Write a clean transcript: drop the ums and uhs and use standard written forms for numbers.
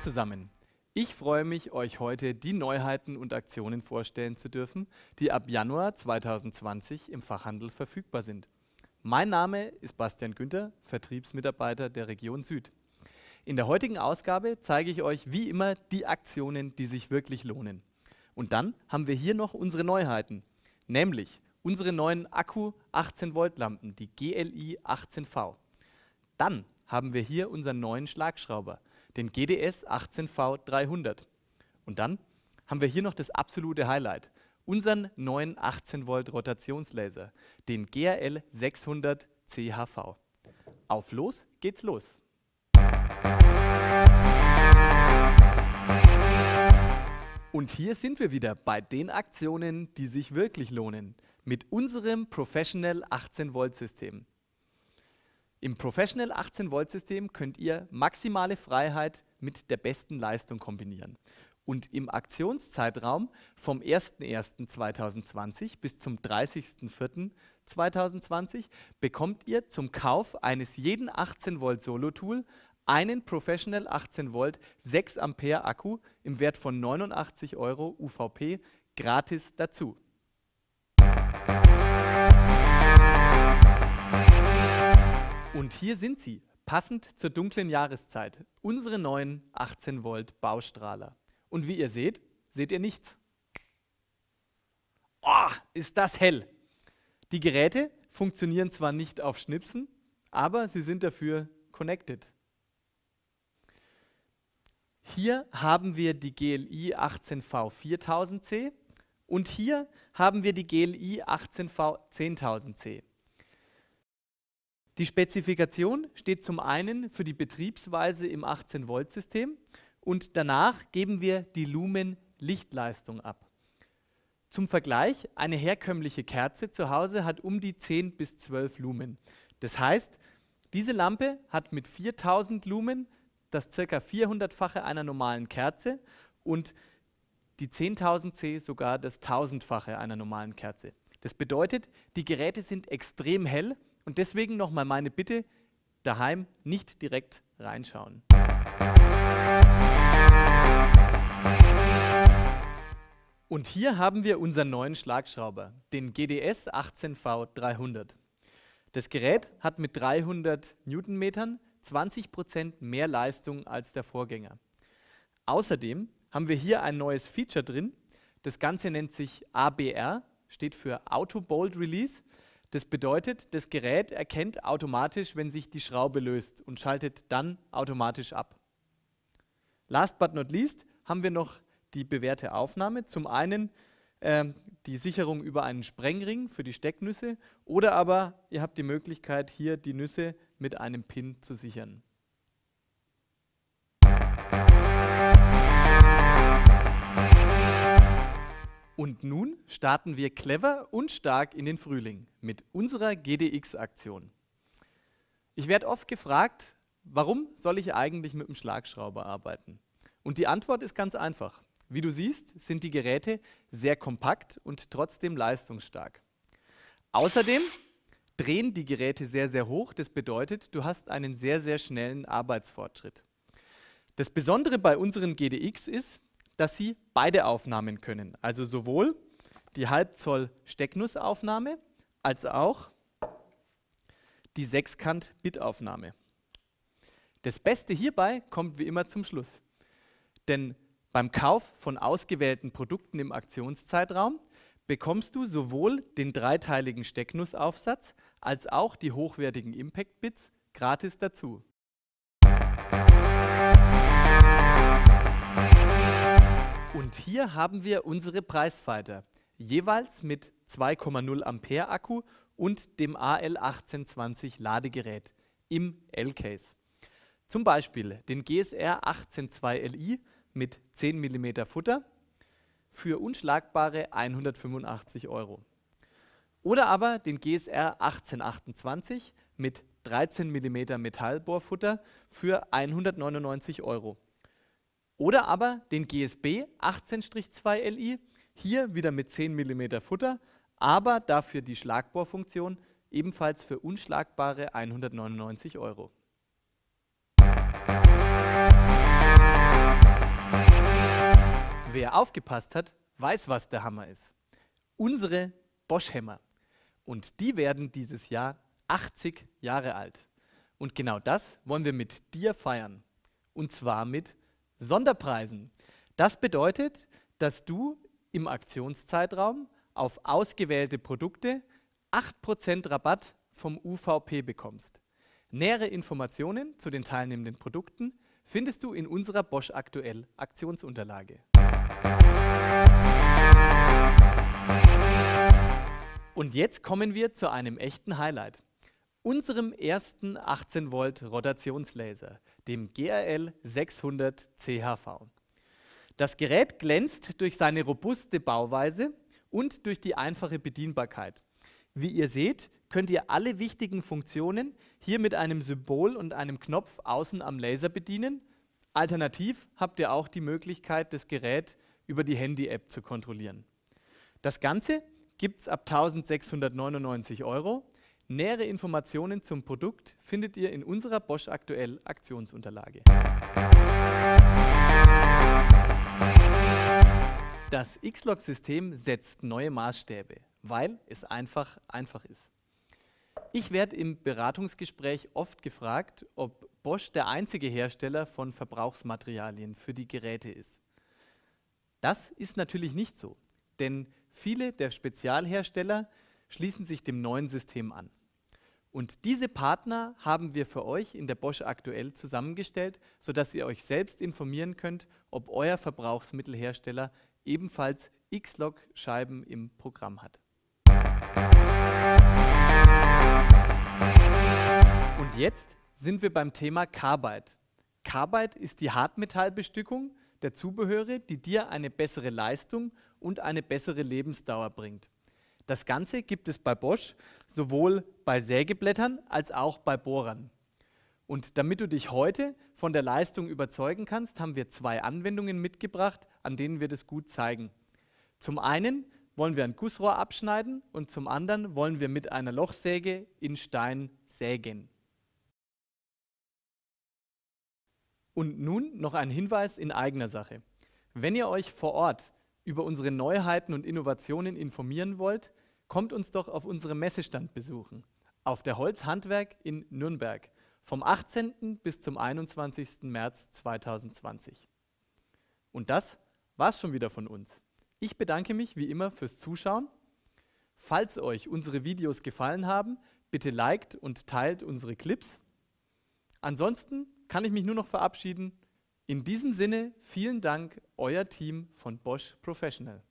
zusammen. Ich freue mich, euch heute die Neuheiten und Aktionen vorstellen zu dürfen, die ab Januar 2020 im Fachhandel verfügbar sind. Mein Name ist Bastian Günther, Vertriebsmitarbeiter der Region Süd. In der heutigen Ausgabe zeige ich euch wie immer die Aktionen, die sich wirklich lohnen. Und dann haben wir hier noch unsere Neuheiten, nämlich unsere neuen Akku 18 Volt Lampen, die GLI 18V. Dann haben wir hier unseren neuen Schlagschrauber, den GDS 18V 300. Und dann haben wir hier noch das absolute Highlight, unseren neuen 18 Volt Rotationslaser, den GRL 600 CHV. Auf los geht's los! Und hier sind wir wieder bei den Aktionen, die sich wirklich lohnen, mit unserem Professional 18 Volt System. Im Professional 18 Volt System könnt ihr maximale Freiheit mit der besten Leistung kombinieren. Und im Aktionszeitraum vom 01.01.2020 bis zum 30.04.2020 bekommt ihr zum Kauf eines jeden 18 Volt Solo Tool einen Professional 18 Volt 6 Ampere Akku im Wert von 89 Euro UVP gratis dazu. Und hier sind sie, passend zur dunklen Jahreszeit, unsere neuen 18 Volt Baustrahler. Und wie ihr seht, seht ihr nichts. Oh, ist das hell! Die Geräte funktionieren zwar nicht auf Schnipsen, aber sie sind dafür connected. Hier haben wir die GLI 18V 4000C und hier haben wir die GLI 18V 10.000C. Die Spezifikation steht zum einen für die Betriebsweise im 18-Volt-System und danach geben wir die Lumen-Lichtleistung ab. Zum Vergleich, eine herkömmliche Kerze zu Hause hat um die 10 bis 12 Lumen. Das heißt, diese Lampe hat mit 4000 Lumen das ca. 400-fache einer normalen Kerze und die 10.000C sogar das 1000-fache einer normalen Kerze. Das bedeutet, die Geräte sind extrem hell. Und deswegen nochmal meine Bitte, daheim nicht direkt reinschauen. Und hier haben wir unseren neuen Schlagschrauber, den GDS 18V 300. Das Gerät hat mit 300 Newtonmetern 20% mehr Leistung als der Vorgänger. Außerdem haben wir hier ein neues Feature drin. Das Ganze nennt sich ABR, steht für Auto Bolt Release. Das bedeutet, das Gerät erkennt automatisch, wenn sich die Schraube löst und schaltet dann automatisch ab. Last but not least haben wir noch die bewährte Aufnahme. Zum einen die Sicherung über einen Sprengring für die Stecknüsse oder aber ihr habt die Möglichkeit, hier die Nüsse mit einem Pin zu sichern. Und nun starten wir clever und stark in den Frühling mit unserer GDX-Aktion. Ich werde oft gefragt, warum soll ich eigentlich mit dem Schlagschrauber arbeiten? Und die Antwort ist ganz einfach. Wie du siehst, sind die Geräte sehr kompakt und trotzdem leistungsstark. Außerdem drehen die Geräte sehr, sehr hoch. Das bedeutet, du hast einen sehr, sehr schnellen Arbeitsfortschritt. Das Besondere bei unseren GDX ist, dass sie beide Aufnahmen können, also sowohl die Halbzoll Stecknussaufnahme als auch die Sechskant-Bit-Aufnahme. Das Beste hierbei kommt wie immer zum Schluss, denn beim Kauf von ausgewählten Produkten im Aktionszeitraum bekommst du sowohl den dreiteiligen Stecknussaufsatz als auch die hochwertigen Impact-Bits gratis dazu. Und hier haben wir unsere Preisfighter, jeweils mit 2,0 Ampere Akku und dem AL1820 Ladegerät im L-Case. Zum Beispiel den GSR182LI mit 10 mm Futter für unschlagbare 185 Euro. Oder aber den GSR1828 mit 13 mm Metallbohrfutter für 199 Euro. Oder aber den GSB 18-2LI, hier wieder mit 10 mm Futter, aber dafür die Schlagbohrfunktion, ebenfalls für unschlagbare 199 Euro. Wer aufgepasst hat, weiß, was der Hammer ist. Unsere Bosch-Hämmer. Und die werden dieses Jahr 80 Jahre alt. Und genau das wollen wir mit dir feiern. Und zwar mit Sonderpreisen. Das bedeutet, dass du im Aktionszeitraum auf ausgewählte Produkte 8% Rabatt vom UVP bekommst. Nähere Informationen zu den teilnehmenden Produkten findest du in unserer Bosch aktuell Aktionsunterlage. Und jetzt kommen wir zu einem echten Highlight. Unserem ersten 18 Volt Rotationslaser, dem GRL 600 CHV. Das Gerät glänzt durch seine robuste Bauweise und durch die einfache Bedienbarkeit. Wie ihr seht, könnt ihr alle wichtigen Funktionen hier mit einem Symbol und einem Knopf außen am Laser bedienen. Alternativ habt ihr auch die Möglichkeit, das Gerät über die Handy-App zu kontrollieren. Das Ganze gibt es ab 1.699 €. Nähere Informationen zum Produkt findet ihr in unserer Bosch aktuell Aktionsunterlage. Das X-Log-System setzt neue Maßstäbe, weil es einfach ist. Ich werde im Beratungsgespräch oft gefragt, ob Bosch der einzige Hersteller von Verbrauchsmaterialien für die Geräte ist. Das ist natürlich nicht so, denn viele der Spezialhersteller schließen sich dem neuen System an. Und diese Partner haben wir für euch in der Bosch aktuell zusammengestellt, sodass ihr euch selbst informieren könnt, ob euer Verbrauchsmittelhersteller ebenfalls X-Log-Scheiben im Programm hat. Und jetzt sind wir beim Thema Carbide. Carbide ist die Hartmetallbestückung der Zubehöre, die dir eine bessere Leistung und eine bessere Lebensdauer bringt. Das Ganze gibt es bei Bosch sowohl bei Sägeblättern als auch bei Bohrern. Und damit du dich heute von der Leistung überzeugen kannst, haben wir zwei Anwendungen mitgebracht, an denen wir das gut zeigen. Zum einen wollen wir ein Gussrohr abschneiden und zum anderen wollen wir mit einer Lochsäge in Stein sägen. Und nun noch ein Hinweis in eigener Sache. Wenn ihr euch vor Ort über unsere Neuheiten und Innovationen informieren wollt, kommt uns doch auf unserem Messestand besuchen, auf der Holzhandwerk in Nürnberg, vom 18. bis zum 21. März 2020. Und das war's schon wieder von uns. Ich bedanke mich wie immer fürs Zuschauen. Falls euch unsere Videos gefallen haben, bitte liked und teilt unsere Clips. Ansonsten kann ich mich nur noch verabschieden. In diesem Sinne, vielen Dank, euer Team von Bosch Professional.